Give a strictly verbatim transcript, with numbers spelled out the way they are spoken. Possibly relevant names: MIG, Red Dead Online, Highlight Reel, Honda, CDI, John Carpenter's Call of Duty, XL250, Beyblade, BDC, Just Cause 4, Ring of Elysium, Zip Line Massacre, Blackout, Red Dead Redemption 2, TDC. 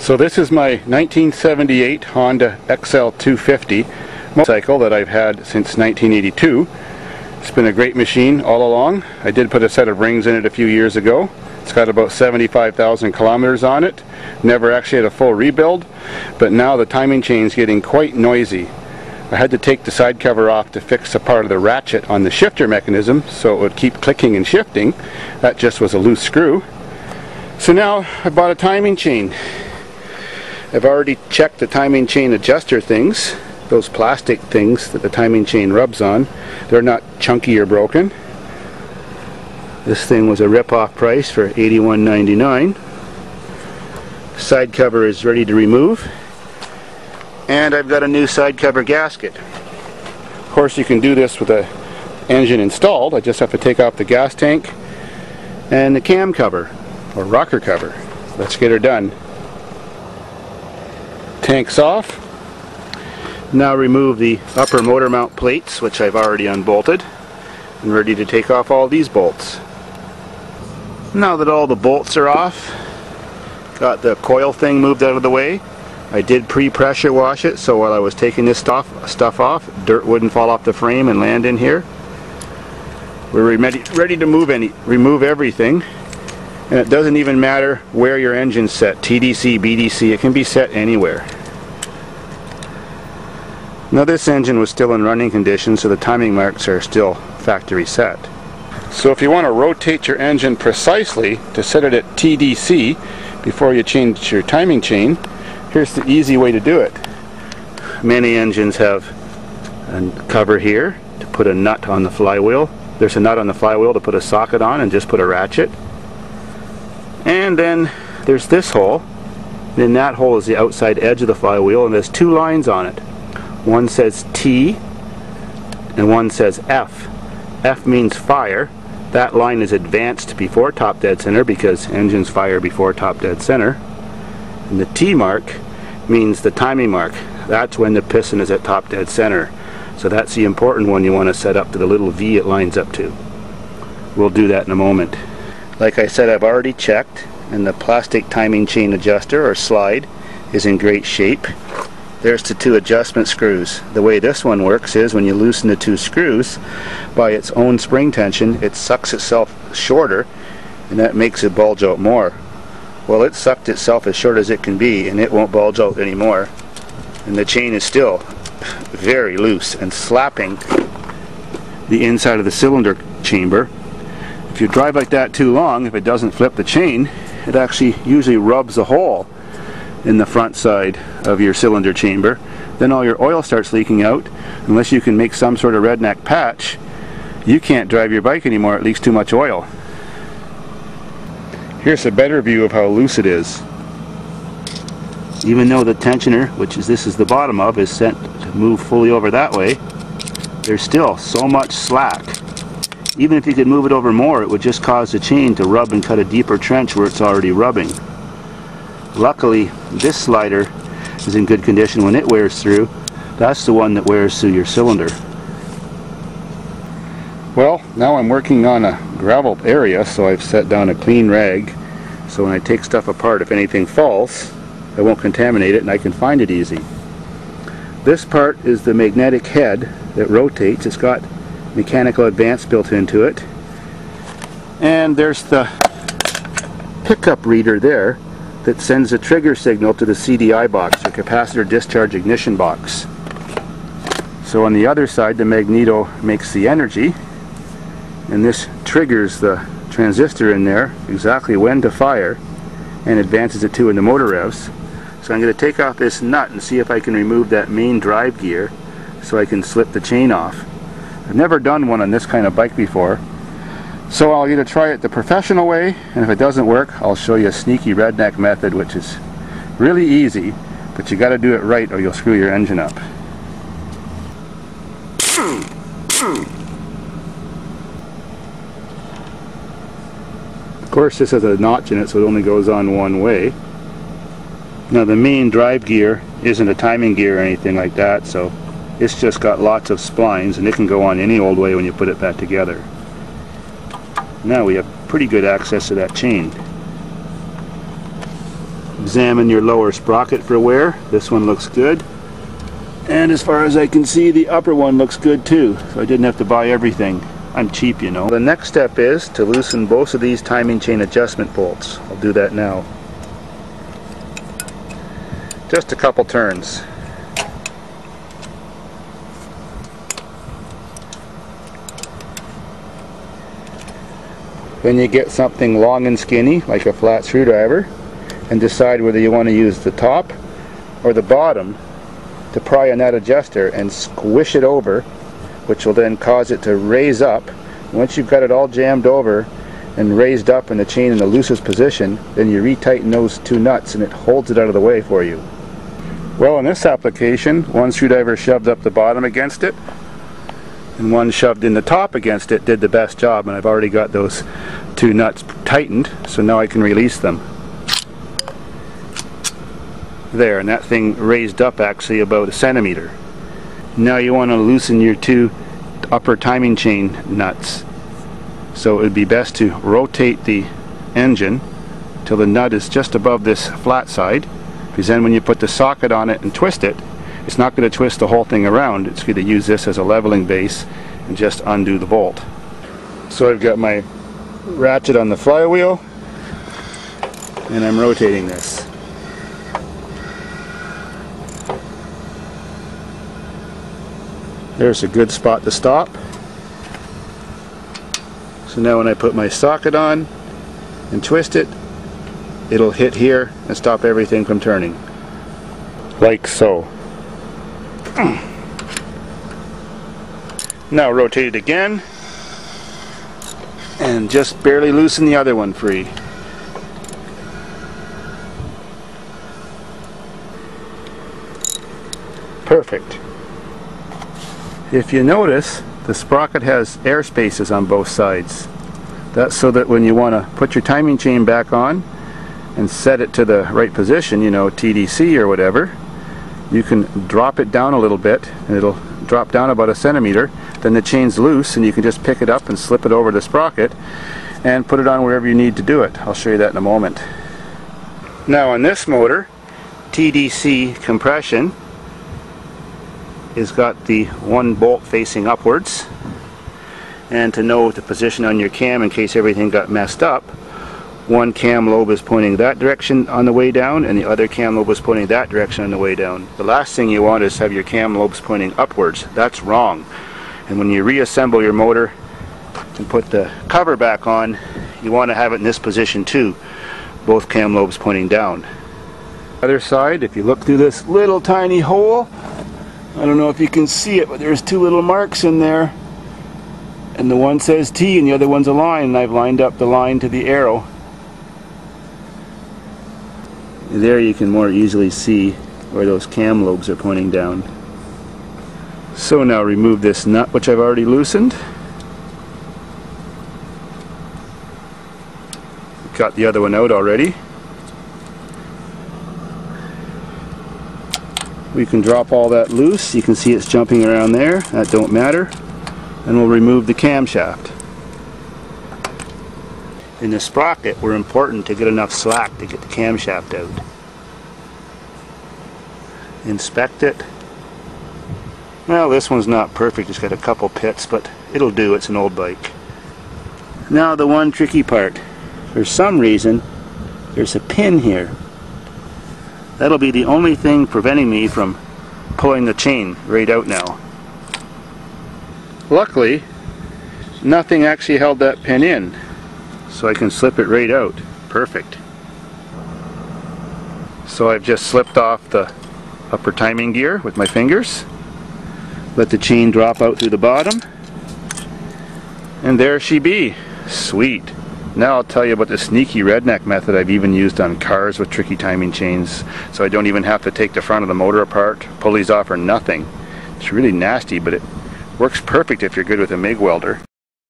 So this is my nineteen seventy-eight Honda X L two fifty motorcycle that I've had since nineteen eighty-two. It's been a great machine all along. I did put a set of rings in it a few years ago. It's got about seventy-five thousand kilometers on it. Never actually had a full rebuild, but now the timing chain is getting quite noisy. I had to take the side cover off to fix a part of the ratchet on the shifter mechanism so it would keep clicking and shifting. That just was a loose screw. So now I bought a timing chain. I've already checked the timing chain adjuster things, those plastic things that the timing chain rubs on. They're not chunky or broken. This thing was a rip-off price for eighty-one ninety-nine. Side cover is ready to remove, and I've got a new side cover gasket. Of course, you can do this with the engine installed. I just have to take off the gas tank and the cam cover or rocker cover. Let's get her done. Tank's off. Now remove the upper motor mount plates, which I've already unbolted, and ready to take off all these bolts. Now that all the bolts are off, got the coil thing moved out of the way. I did pre-pressure wash it, so while I was taking this stuff, stuff off, dirt wouldn't fall off the frame and land in here. We're ready, ready to move any, remove everything, and it doesn't even matter where your engine's set, T D C, B D C, it can be set anywhere. Now this engine was still in running condition, so the timing marks are still factory set. So if you want to rotate your engine precisely to set it at T D C before you change your timing chain, here's the easy way to do it. Many engines have a cover here to put a nut on the flywheel. There's a nut on the flywheel to put a socket on and just put a ratchet. And then there's this hole. And in that hole is the outside edge of the flywheel, and there's two lines on it. One says T and one says F. F means fire. That line is advanced before top dead center because engines fire before top dead center. And the T mark means the timing mark. That's when the piston is at top dead center. So that's the important one you want to set up to the little V it lines up to. We'll do that in a moment. Like I said, I've already checked, and the plastic timing chain adjuster or slide is in great shape. There's the two adjustment screws. The way this one works is when you loosen the two screws, by its own spring tension, it sucks itself shorter, and that makes it bulge out more. Well, it sucked itself as short as it can be, and it won't bulge out anymore. And the chain is still very loose and slapping the inside of the cylinder chamber. If you drive like that too long, if it doesn't flip the chain, it actually usually rubs a hole in the front side of your cylinder chamber. Then all your oil starts leaking out. Unless you can make some sort of redneck patch, you can't drive your bike anymore. It leaks too much oil. Here's a better view of how loose it is. Even though the tensioner, which is this is the bottom of, is set to move fully over that way, there's still so much slack. Even if you could move it over more, it would just cause the chain to rub and cut a deeper trench where it's already rubbing. Luckily, this slider is in good condition when it wears through. That's the one that wears through your cylinder. Well, now I'm working on a graveled area, so I've set down a clean rag. So when I take stuff apart, if anything falls, I won't contaminate it and I can find it easy. This part is the magnetic head that rotates. It's got mechanical advance built into it. And there's the pickup reader there that sends a trigger signal to the C D I box, or capacitor discharge ignition box. So on the other side, the magneto makes the energy, and this triggers the transistor in there exactly when to fire and advances it to in the motor revs. So I'm going to take off this nut and see if I can remove that main drive gear so I can slip the chain off. I've never done one on this kind of bike before. So I'll either try it the professional way, and if it doesn't work, I'll show you a sneaky redneck method, which is really easy, but you got to do it right or you'll screw your engine up. Of course, this has a notch in it, so it only goes on one way. Now the main drive gear isn't a timing gear or anything like that, so it's just got lots of splines, and it can go on any old way when you put it back together. Now we have pretty good access to that chain. Examine your lower sprocket for wear. This one looks good. And as far as I can see, the upper one looks good too, so I didn't have to buy everything. I'm cheap, you know. The next step is to loosen both of these timing chain adjustment bolts. I'll do that now. Just a couple turns. Then you get something long and skinny, like a flat screwdriver, and decide whether you want to use the top or the bottom to pry on that adjuster and squish it over, which will then cause it to raise up. Once you've got it all jammed over and raised up and the chain in the loosest position, then you retighten those two nuts and it holds it out of the way for you. Well, in this application, one screwdriver shoved up the bottom against it and one shoved in the top against it did the best job, and I've already got those two nuts tightened, so now I can release them. There, and that thing raised up actually about a centimeter. Now you want to loosen your two upper timing chain nuts. So it would be best to rotate the engine till the nut is just above this flat side, because then when you put the socket on it and twist it, it's not going to twist the whole thing around. It's going to use this as a leveling base and just undo the bolt. So I've got my ratchet on the flywheel and I'm rotating this. There's a good spot to stop. So now when I put my socket on and twist it, it'll hit here and stop everything from turning. Like so. Now rotate it again and just barely loosen the other one free. Perfect. If you notice, the sprocket has air spaces on both sides. That's so that when you want to put your timing chain back on and set it to the right position, you know, T D C or whatever, you can drop it down a little bit and it'll drop down about a centimeter. Then the chain's loose and you can just pick it up and slip it over the sprocket and put it on wherever you need to do it. I'll show you that in a moment. Now on this motor, T D C compression has got the one bolt facing upwards, and to know the position on your cam in case everything got messed up, one cam lobe is pointing that direction on the way down and the other cam lobe is pointing that direction on the way down. The last thing you want is to have your cam lobes pointing upwards. That's wrong. And when you reassemble your motor and put the cover back on, you want to have it in this position too, both cam lobes pointing down. Other side, if you look through this little tiny hole, I don't know if you can see it, but there's two little marks in there, and the one says T and the other one's a line, and I've lined up the line to the arrow. There you can more easily see where those cam lobes are pointing down. So now remove this nut, which I've already loosened. Got the other one out already. We can drop all that loose. You can see it's jumping around there. That don't matter. And we'll remove the camshaft. In the sprocket, we're important to get enough slack to get the camshaft out. Inspect it. Well, this one's not perfect. It's got a couple pits, but it'll do. It's an old bike. Now the one tricky part. For some reason, there's a pin here. That'll be the only thing preventing me from pulling the chain right out now. Luckily, nothing actually held that pin in, so I can slip it right out. Perfect. So I've just slipped off the upper timing gear with my fingers, let the chain drop out through the bottom, and there she be. Sweet. Now I'll tell you about the sneaky redneck method I've even used on cars with tricky timing chains, so I don't even have to take the front of the motor apart, pulleys off, or nothing. It's really nasty, but it works perfect if you're good with a MIG welder.